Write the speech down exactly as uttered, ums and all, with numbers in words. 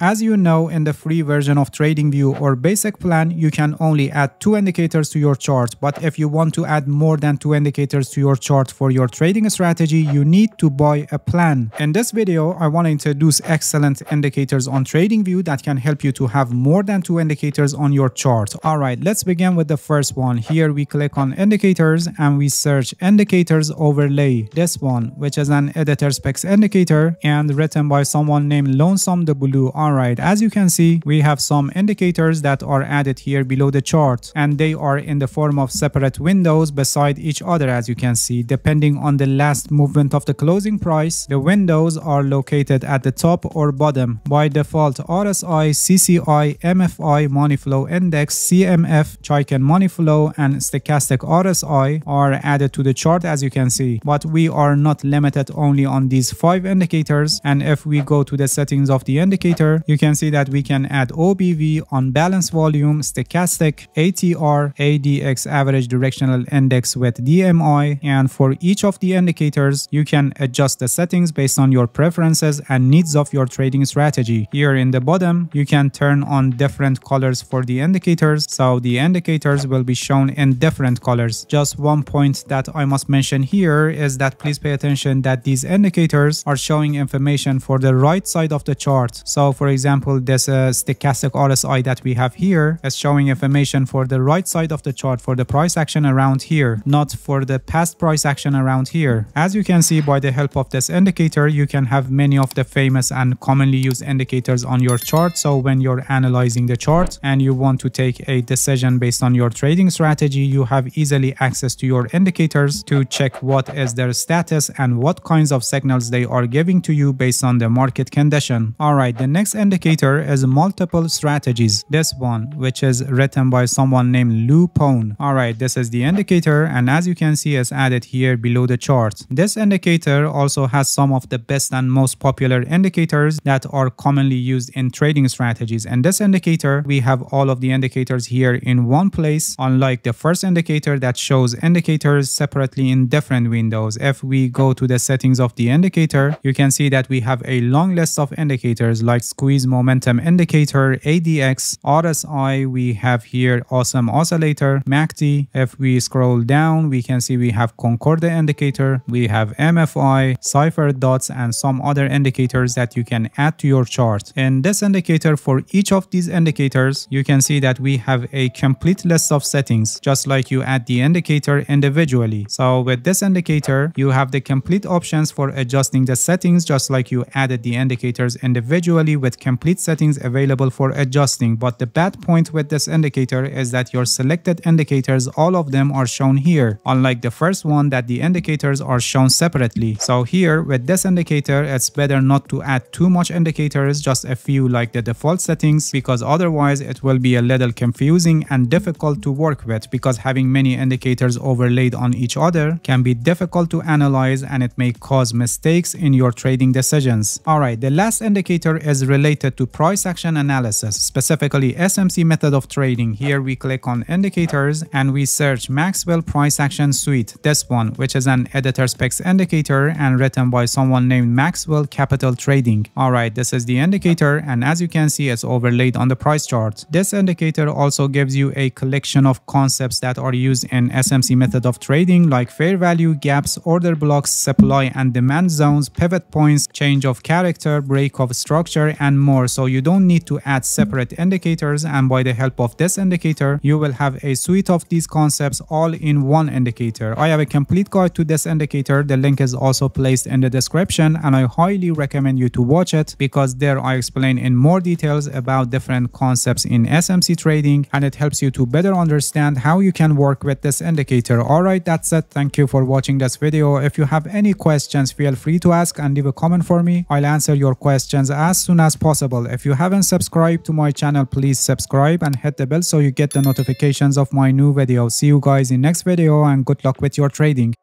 As you know, in the free version of TradingView or basic plan, you can only add two indicators to your chart, but if you want to add more than two indicators to your chart for your trading strategy, you need to buy a plan. In this video, I want to introduce excellent indicators on TradingView that can help you to have more than two indicators on your chart. Alright, let's begin with the first one. Here we click on indicators and we search indicators overlay. This one, which is an editor specs indicator and written by someone named LonesomeTheBlue. Alright, as you can see, we have some indicators that are added here below the chart, and they are in the form of separate windows beside each other. As you can see, depending on the last movement of the closing price, the windows are located at the top or bottom. By default, R S I, C C I, M F I, Money Flow Index, C M F, Chicken Money Flow, and Stochastic R S I are added to the chart, as you can see. But we are not limited only on these five indicators, and if we go to the settings of the indicator, you can see that we can add O B V, unbalanced volume, stochastic, A T R, A D X average directional index with D M I, and for each of the indicators, you can adjust the settings based on your preferences and needs of your trading strategy. Here in the bottom, you can turn on different colors for the indicators, so the indicators will be shown in different colors. Just one point that I must mention here is that please pay attention that these indicators are showing information for the right side of the chart. So for For example, this uh, stochastic R S I that we have here is showing information for the right side of the chart for the price action around here, not for the past price action around here. As you can see, by the help of this indicator, you can have many of the famous and commonly used indicators on your chart. So when you're analyzing the chart and you want to take a decision based on your trading strategy, you have easily access to your indicators to check what is their status and what kinds of signals they are giving to you based on the market condition. All right, the next indicator is multiple strategies. This one, which is written by someone named Lu Pone. Alright, this is the indicator, and as you can see, it's added here below the chart. This indicator also has some of the best and most popular indicators that are commonly used in trading strategies. And this indicator, we have all of the indicators here in one place, unlike the first indicator that shows indicators separately in different windows. If we go to the settings of the indicator, you can see that we have a long list of indicators like Squeeze Momentum Indicator, A D X, R S I, we have here Awesome Oscillator, M A C D. If we scroll down, we can see we have Concordia Indicator, we have M F I, Cipher Dots, and some other indicators that you can add to your chart. In this indicator, for each of these indicators, you can see that we have a complete list of settings, just like you add the indicator individually. So with this indicator, you have the complete options for adjusting the settings, just like you added the indicators individually, with complete settings available for adjusting. But the bad point with this indicator is that your selected indicators, all of them are shown here, unlike the first one that the indicators are shown separately. So here with this indicator, it's better not to add too much indicators, just a few like the default settings, because otherwise it will be a little confusing and difficult to work with, because having many indicators overlaid on each other can be difficult to analyze and it may cause mistakes in your trading decisions. Alright, the last indicator is related to price action analysis, specifically S M C method of trading. Here we click on indicators and we search Maxwell price action suite. This one, which is an editor specs indicator and written by someone named Maxwell Capital Trading. Alright, this is the indicator, and as you can see, it's overlaid on the price chart. This indicator also gives you a collection of concepts that are used in S M C method of trading, like fair value, gaps, order blocks, supply and demand zones, pivot points, change of character, break of structure, and more. So you don't need to add separate indicators, and by the help of this indicator, you will have a suite of these concepts all in one indicator. I have a complete guide to this indicator. The link is also placed in the description, and I highly recommend you to watch it, because there I explain in more details about different concepts in S M C trading, and it helps you to better understand how you can work with this indicator. Alright, that's it. Thank you for watching this video. If you have any questions, feel free to ask and leave a comment for me. I'll answer your questions as soon as as possible. If you haven't subscribed to my channel, please subscribe and hit the bell so you get the notifications of my new videos. See you guys in next video, and good luck with your trading.